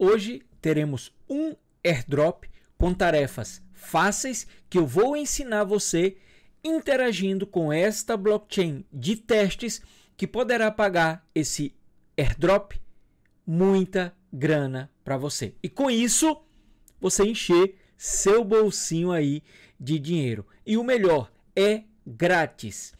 Hoje teremos um airdrop com tarefas fáceis que eu vou ensinar você interagindo com esta blockchain de testes que poderá pagar esse airdrop muita grana para você. E com isso, você encher seu bolsinho aí de dinheiro. E o melhor, é grátis.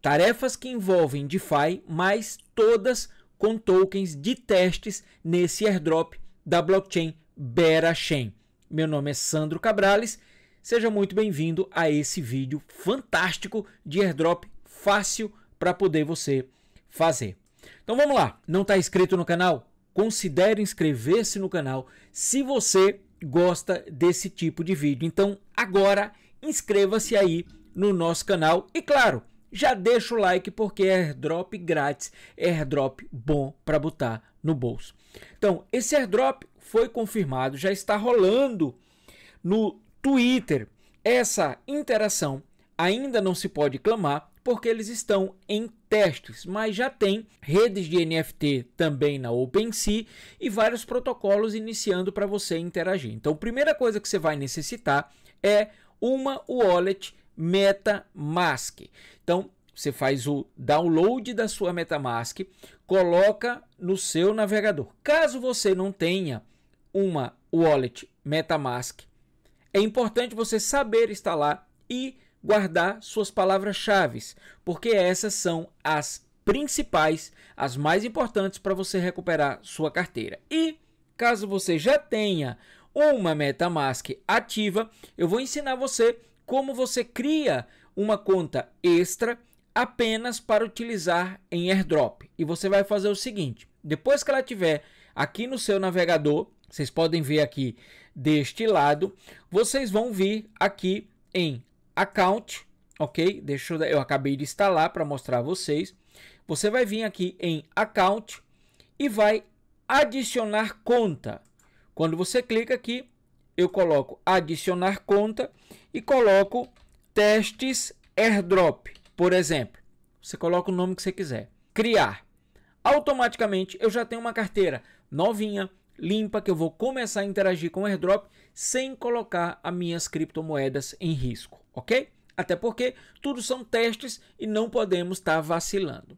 Tarefas que envolvem DeFi, mas todas com tokens de testes nesse airdrop da blockchain Berachain. Meu nome é Sandro Cabrales. Seja muito bem-vindo a esse vídeo fantástico de airdrop fácil para poder você fazer. Então vamos lá. Não está inscrito no canal? Considere inscrever-se no canal se você gosta desse tipo de vídeo. Então agora inscreva-se aí no nosso canal e claro, já deixa o like porque é airdrop grátis, é airdrop bom para botar no bolso. Então esse airdrop foi confirmado, já está rolando no Twitter. Essa interação ainda não se pode clamar porque eles estão em testes, mas já tem redes de NFT também na OpenSea e vários protocolos iniciando para você interagir. Então, a primeira coisa que você vai necessitar é uma wallet MetaMask. Então, você faz o download da sua MetaMask, coloca no seu navegador. Caso você não tenha uma wallet MetaMask, é importante você saber instalar e guardar suas palavras-chave, porque essas são as principais, as mais importantes para você recuperar sua carteira. E caso você já tenha uma MetaMask ativa, eu vou ensinar você como você cria uma conta extra apenas para utilizar em airdrop. E você vai fazer o seguinte: depois que ela tiver aqui no seu navegador, vocês podem ver aqui deste lado, vocês vão vir aqui em Account, ok? Eu acabei de instalar para mostrar a vocês. Você vai vir aqui em Account e vai adicionar conta. Quando você clica aqui, eu coloco adicionar conta e coloco testes airdrop, por exemplo. Você coloca o nome que você quiser. Criar. Automaticamente eu já tenho uma carteira novinha, limpa, que eu vou começar a interagir com o airdrop sem colocar as minhas criptomoedas em risco, ok? Até porque tudo são testes e não podemos estar vacilando.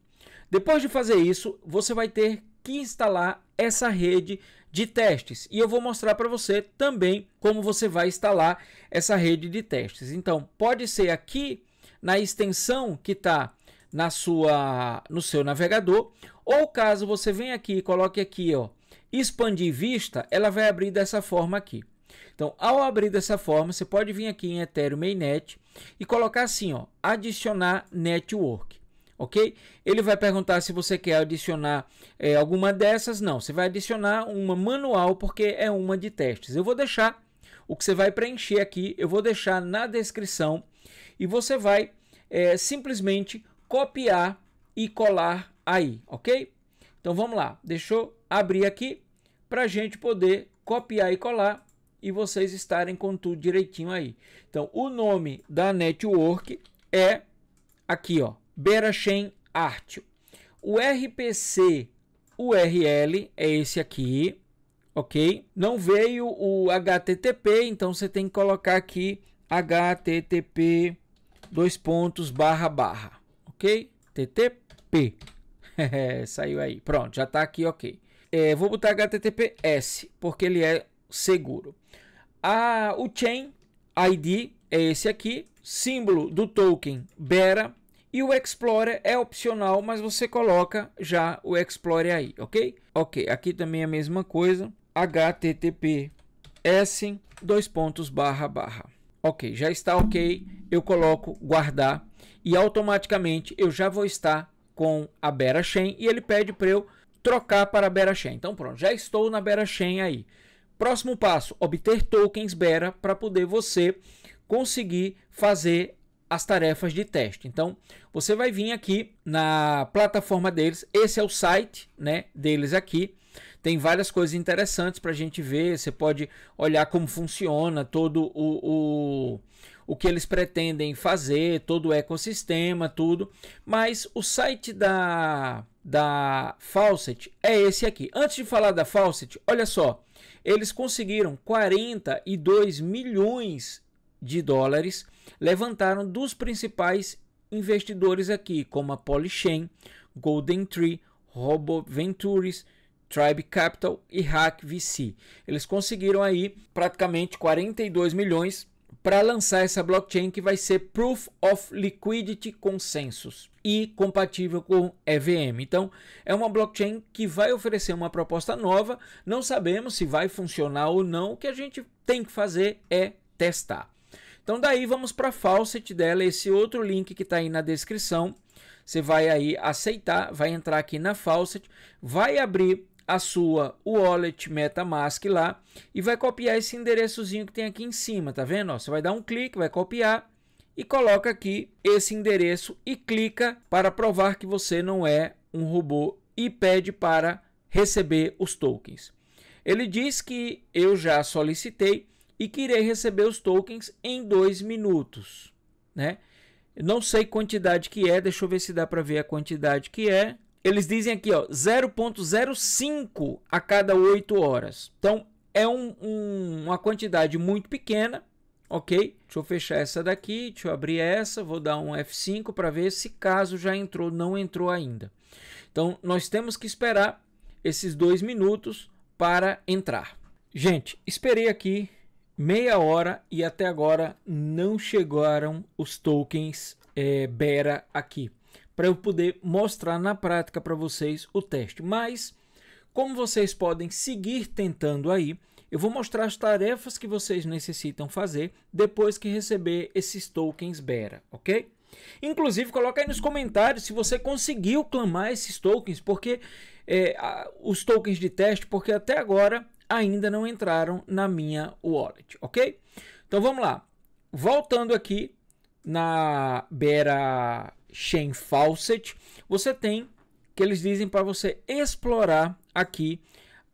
Depois de fazer isso, você vai ter que instalar essa rede de testes e eu vou mostrar para você também como você vai instalar essa rede de testes. Então pode ser aqui na extensão que está no seu navegador, ou caso você venha aqui e coloque aqui, ó, expandir vista, ela vai abrir dessa forma aqui. Então, ao abrir dessa forma, você pode vir aqui em Ethereum Mainnet e colocar assim, ó, adicionar network, ok? Ele vai perguntar se você quer adicionar alguma dessas. Não, você vai adicionar uma manual porque é uma de testes. Eu vou deixar o que você vai preencher aqui, eu vou deixar na descrição e você vai simplesmente copiar e colar aí, ok? Então, vamos lá. Deixa eu abrir aqui para a gente poder copiar e colar e vocês estarem com tudo direitinho aí. Então, o nome da network é aqui, ó, Berachain Artio. O RPC URL é esse aqui, ok? Não veio o HTTP, então você tem que colocar aqui http://, ok? TTP. Saiu aí. Pronto, já está aqui, ok. Vou botar HTTPS, porque ele é seguro. O Chain ID é esse aqui, símbolo do token BERA, e o Explorer é opcional, mas você coloca já o Explorer aí, ok? Ok, aqui também é a mesma coisa, https://. Ok, já está ok, eu coloco guardar e automaticamente eu já vou estar com a Berachain e ele pede para eu trocar para a Berachain. Então pronto, já estou na Berachain aí. Próximo passo, obter tokens Bera para poder você conseguir fazer as tarefas de teste. Então você vai vir aqui na plataforma deles, esse é o site, né, deles aqui. Tem várias coisas interessantes para a gente ver, você pode olhar como funciona todo o o que eles pretendem fazer, todo o ecossistema, tudo. Mas o site da Fawcett é esse aqui. Antes de falar da Fawcett, olha só, eles conseguiram 42 milhões de dólares, levantaram dos principais investidores aqui, como a Polychain, Golden Tree, Robo Ventures, Tribe Capital e Hack VC. Eles conseguiram aí praticamente 42 milhões para lançar essa blockchain que vai ser Proof of Liquidity Consensus e compatível com EVM. Então, é uma blockchain que vai oferecer uma proposta nova. Não sabemos se vai funcionar ou não. O que a gente tem que fazer é testar. Então, daí vamos para a Fawcett dela, esse outro link que está aí na descrição. Você vai aí aceitar, vai entrar aqui na Fawcett, vai abrir a sua wallet MetaMask lá e vai copiar esse endereçozinho que tem aqui em cima, tá vendo? Ó, você vai dar um clique, vai copiar e coloca aqui esse endereço e clica para provar que você não é um robô e pede para receber os tokens. Ele diz que eu já solicitei e que irei receber os tokens em 2 minutos, né? Não sei quantidade que é, deixa eu ver se dá para ver a quantidade que é. Eles dizem aqui, ó, 0,05 a cada 8 horas. Então, é uma quantidade muito pequena, ok? Deixa eu fechar essa daqui, deixa eu abrir essa, vou dar um F5 para ver se caso já entrou, não entrou ainda. Então, nós temos que esperar esses 2 minutos para entrar. Gente, esperei aqui meia hora e até agora não chegaram os tokens BERA aqui para eu poder mostrar na prática para vocês o teste. Mas como vocês podem seguir tentando aí, eu vou mostrar as tarefas que vocês necessitam fazer depois que receber esses tokens BERA, ok? Inclusive, coloca aí nos comentários se você conseguiu clamar esses tokens, porque os tokens de teste, porque até agora ainda não entraram na minha wallet, ok? Então vamos lá, voltando aqui na Berachain Fawcett, você tem que eles dizem para você explorar aqui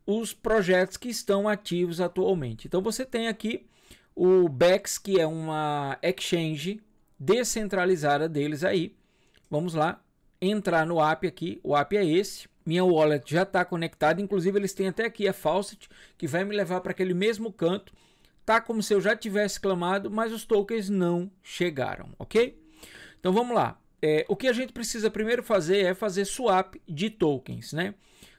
os projetos que estão ativos atualmente. Então você tem aqui o Bex, que é uma exchange descentralizada deles aí. Vamos lá, entrar no app aqui, o app é esse. Minha wallet já está conectada, inclusive eles têm até aqui a Fawcett, que vai me levar para aquele mesmo canto. Tá como se eu já tivesse clamado, mas os tokens não chegaram, ok? Então vamos lá. O que a gente precisa primeiro fazer é fazer swap de tokens, né?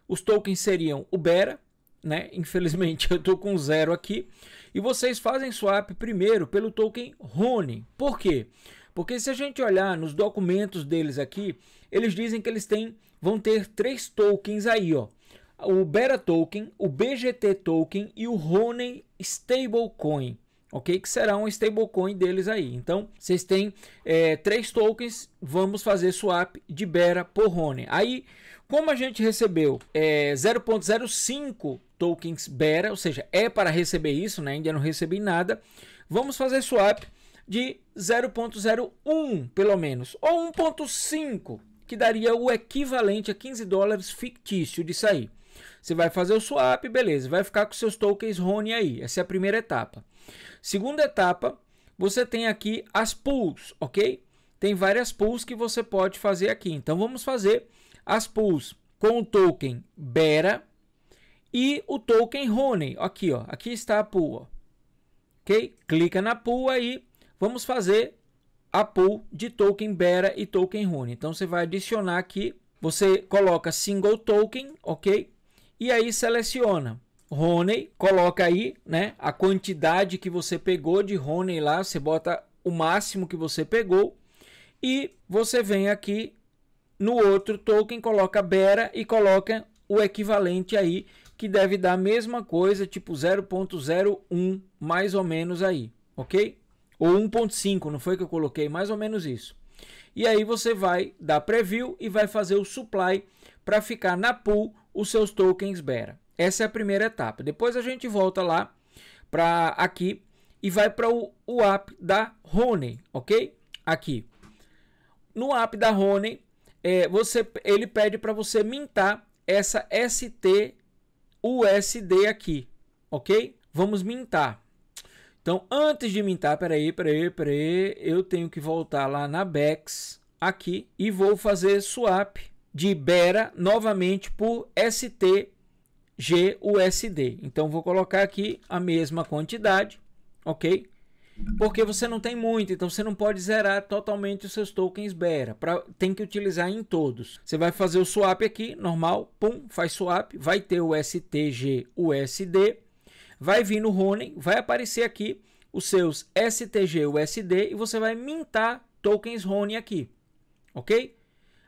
Os tokens seriam o BERA, né? Infelizmente eu estou com 0 aqui. E vocês fazem swap primeiro pelo token RONE. Por quê? Porque se a gente olhar nos documentos deles aqui, eles dizem que eles vão ter 3 tokens aí, ó. O BERA Token, o BGT Token e o RONE Stablecoin, ok? Que será um stablecoin deles aí. Então, vocês têm 3 tokens, vamos fazer swap de BERA por RONE. Aí, como a gente recebeu 0,05 tokens BERA, ou seja, é para receber isso, né? Ainda não recebi nada. Vamos fazer swap de 0,01 pelo menos, ou 1,5, que daria o equivalente a 15 dólares fictício disso aí. Você vai fazer o swap, beleza, vai ficar com seus tokens RONE aí, essa é a primeira etapa. Segunda etapa, você tem aqui as pools, ok? Tem várias pools que você pode fazer aqui, então vamos fazer as pools com o token BERA e o token RONE, aqui ó, aqui está a pool, ó. Ok? Clica na pool aí. Vamos fazer a pool de token BERA e token RONE. Então você vai adicionar aqui, você coloca single token, ok? E aí seleciona RONE, coloca aí, né, a quantidade que você pegou de RONE lá, você bota o máximo que você pegou e você vem aqui no outro token, coloca BERA e coloca o equivalente aí, que deve dar a mesma coisa, tipo 0,01 mais ou menos aí, ok? Ou 1,5, não foi que eu coloquei? Mais ou menos isso. E aí você vai dar preview e vai fazer o supply para ficar na pool os seus tokens BERA. Essa é a primeira etapa. Depois a gente volta lá para aqui e vai para o app da RONE, ok? Aqui. No app da RONE, ele pede para você mintar essa STUSD aqui, ok? Vamos mintar. Então, antes de mintar, peraí, eu tenho que voltar lá na Bex, aqui, e vou fazer swap de BERA novamente por STGUSD. Então, vou colocar aqui a mesma quantidade, ok? Porque você não tem muito, então você não pode zerar totalmente os seus tokens BERA, tem que utilizar em todos. Você vai fazer o swap aqui, normal, pum, faz swap, vai ter o STGUSD. Vai vir no Ronin, vai aparecer aqui os seus STGUSD e você vai mintar tokens Ronin aqui, ok?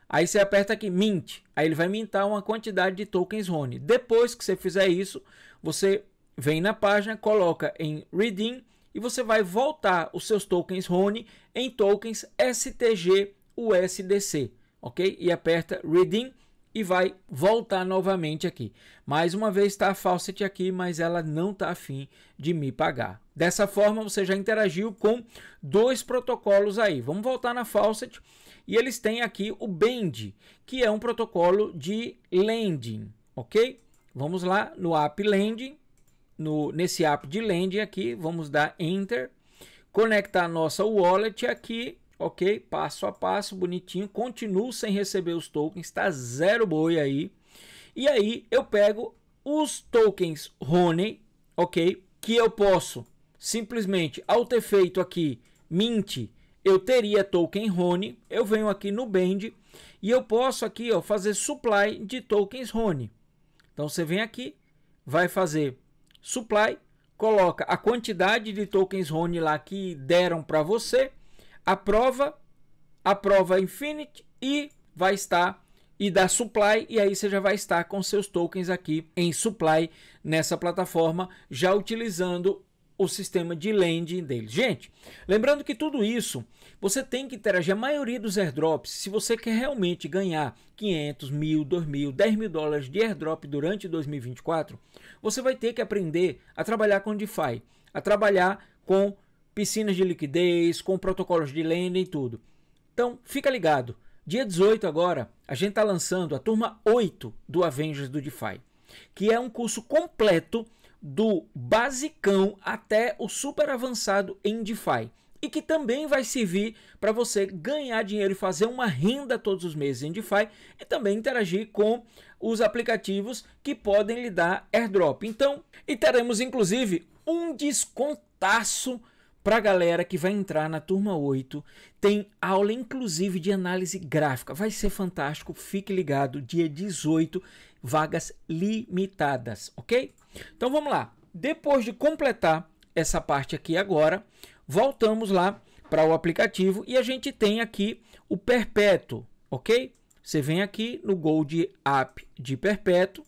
Aí você aperta aqui mint, aí ele vai mintar uma quantidade de tokens Ronin. Depois que você fizer isso, você vem na página, coloca em redeem e você vai voltar os seus tokens Ronin em tokens STGUSDC, ok? E aperta redeem. E vai voltar novamente aqui. Mais uma vez está a Faucet aqui, mas ela não está afim de me pagar. Dessa forma você já interagiu com dois protocolos aí. Vamos voltar na Faucet e eles têm aqui o Bend, que é um protocolo de lending, ok? Vamos lá no app lending, nesse app de lending aqui, vamos dar enter, conectar a nossa wallet aqui. Ok, passo a passo, bonitinho, continuo sem receber os tokens, tá zero boi aí. E aí eu pego os tokens Ronin, ok, que eu posso simplesmente, ao ter feito aqui mint, eu teria token Ronin, eu venho aqui no Bend e eu posso aqui, ó, fazer supply de tokens Ronin. Então você vem aqui, vai fazer supply, coloca a quantidade de tokens Ronin lá que deram para você, aprova Infinity e vai estar, e dá Supply, e aí você já vai estar com seus tokens aqui em Supply nessa plataforma, já utilizando o sistema de lending deles. Gente, lembrando que tudo isso, você tem que interagir, a maioria dos airdrops, se você quer realmente ganhar 500, 1.000, 2.000, 10 mil dólares de airdrop durante 2024, você vai ter que aprender a trabalhar com DeFi, a trabalhar com piscinas de liquidez, com protocolos de lending e tudo. Então, fica ligado. Dia 18 agora, a gente está lançando a turma 8 do Avengers do DeFi, que é um curso completo do basicão até o super avançado em DeFi. E que também vai servir para você ganhar dinheiro e fazer uma renda todos os meses em DeFi e também interagir com os aplicativos que podem lhe dar airdrop. Então, e teremos inclusive um descontaço para a galera que vai entrar na turma 8, tem aula inclusive de análise gráfica. Vai ser fantástico, fique ligado. Dia 18, vagas limitadas, ok? Então vamos lá. Depois de completar essa parte aqui agora, voltamos lá para o aplicativo e a gente tem aqui o perpétuo, ok? Você vem aqui no Gold App de perpétuo,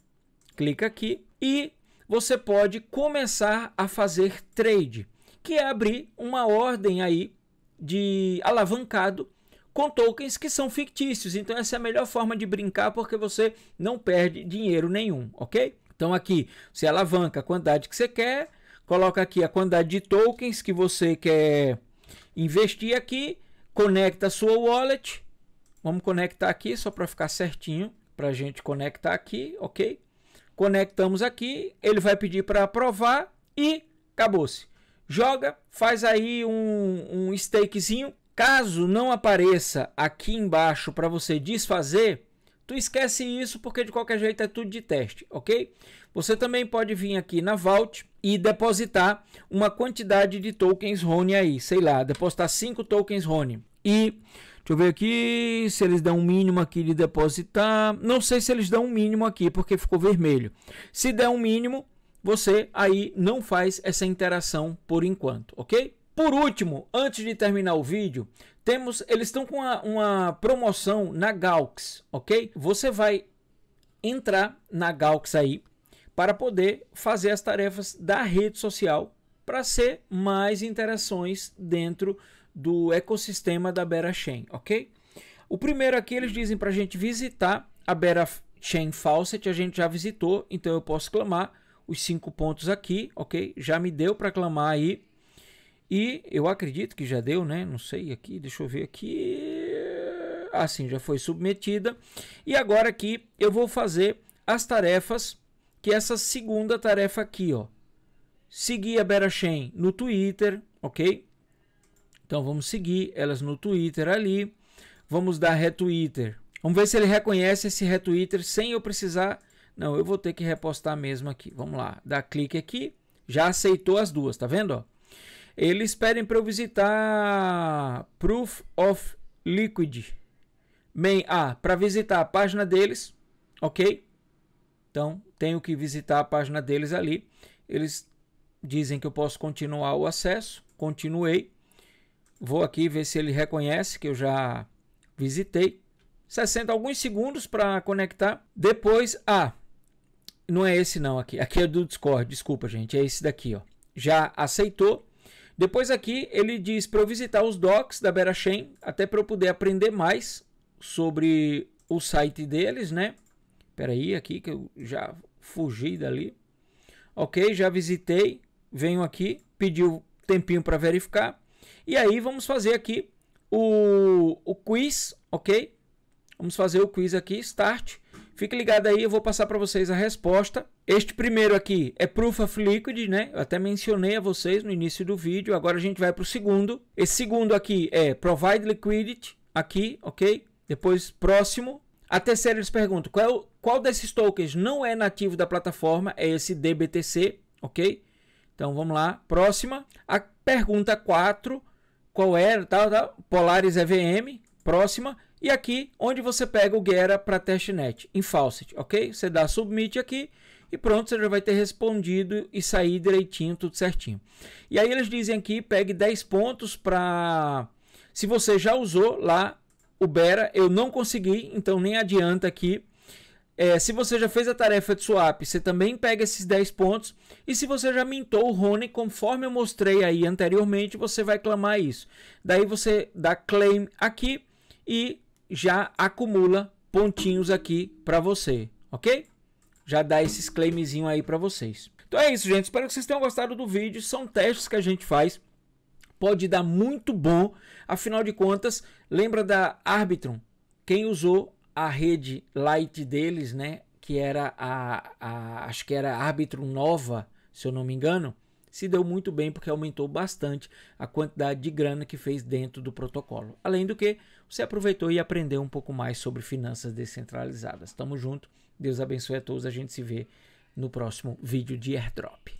clica aqui e você pode começar a fazer trade, que é abrir uma ordem aí de alavancado com tokens que são fictícios. Então essa é a melhor forma de brincar porque você não perde dinheiro nenhum, ok? Então aqui você alavanca a quantidade que você quer, coloca aqui a quantidade de tokens que você quer investir aqui, conecta a sua wallet, vamos conectar aqui só para ficar certinho, para a gente conectar aqui, ok? Conectamos aqui, ele vai pedir para aprovar e acabou-se. Joga, faz aí um stakezinho. Caso não apareça aqui embaixo para você desfazer, tu esquece isso porque de qualquer jeito é tudo de teste, ok? Você também pode vir aqui na Vault e depositar uma quantidade de tokens Ronin aí, sei lá, depositar 5 tokens Ronin. E deixa eu ver aqui se eles dão um mínimo aqui de depositar. Não sei se eles dão um mínimo aqui porque ficou vermelho. Se der um mínimo, você aí não faz essa interação por enquanto, ok? Por último, antes de terminar o vídeo, eles estão com uma promoção na Galxe, ok? Você vai entrar na Galxe aí para poder fazer as tarefas da rede social para ser mais interações dentro do ecossistema da Berachain, ok? O primeiro aqui eles dizem para a gente visitar a Berachain Faucet, a gente já visitou, então eu posso clamar os 5 pontos aqui, ok? Já me deu para clamar aí. E eu acredito que já deu, né? Não sei aqui, deixa eu ver aqui. Assim, já foi submetida. E agora aqui eu vou fazer as tarefas, que é essa segunda tarefa aqui, ó. seguir a Berachain no Twitter, ok? Então vamos seguir elas no Twitter ali, vamos dar retweeter, vamos ver se ele reconhece esse retweeter sem eu precisar, não, eu vou ter que repostar mesmo aqui, vamos lá, dá clique aqui, já aceitou as duas, tá vendo? Ó? Eles pedem para eu visitar Proof of Liquid, main A, para visitar a página deles, ok? Então tenho que visitar a página deles ali, eles dizem que eu posso continuar o acesso, continuei. Vou aqui ver se ele reconhece que eu já visitei. 60 alguns segundos para conectar. Depois, não é esse não aqui. Aqui é do Discord, desculpa gente, é esse daqui, ó. Já aceitou. Depois aqui ele diz para eu visitar os docs da Berachain, até para eu poder aprender mais sobre o site deles, né? Espera aí aqui que eu já fugi dali. Ok, já visitei. Venho aqui, pediu tempinho para verificar. E aí vamos fazer aqui o quiz, ok? Vamos fazer o quiz aqui, start. Fique ligado aí, eu vou passar para vocês a resposta. Este primeiro aqui é Proof of Liquid, né? Eu até mencionei a vocês no início do vídeo. Agora a gente vai para o segundo. Esse segundo aqui é Provide Liquidity, aqui, ok? Depois, próximo. A terceira eles perguntam, qual desses tokens não é nativo da plataforma? É esse DBTC, ok? Então vamos lá, próxima. A pergunta 4... Qual era, tal, Polaris EVM, próxima. E aqui, onde você pega o BERA para testnet, em Faucet, ok? Você dá submit aqui e pronto, você já vai ter respondido e sair direitinho, tudo certinho. E aí eles dizem aqui, pegue 10 pontos para... Se você já usou lá o BERA, eu não consegui, então nem adianta aqui. Se você já fez a tarefa de swap, você também pega esses 10 pontos. E se você já mintou o Rony, conforme eu mostrei aí anteriormente, você vai clamar isso. Daí você dá claim aqui e já acumula pontinhos aqui para você, ok? Já dá esses claimzinho aí para vocês. Então é isso, gente. Espero que vocês tenham gostado do vídeo. São testes que a gente faz. Pode dar muito bom. Afinal de contas, lembra da Arbitrum? Quem usou a rede light deles, né? Que era acho que era Arbitrum Nova, se eu não me engano, se deu muito bem porque aumentou bastante a quantidade de grana que fez dentro do protocolo. Além do que, você aproveitou e aprendeu um pouco mais sobre finanças descentralizadas. Tamo junto, Deus abençoe a todos, a gente se vê no próximo vídeo de airdrop.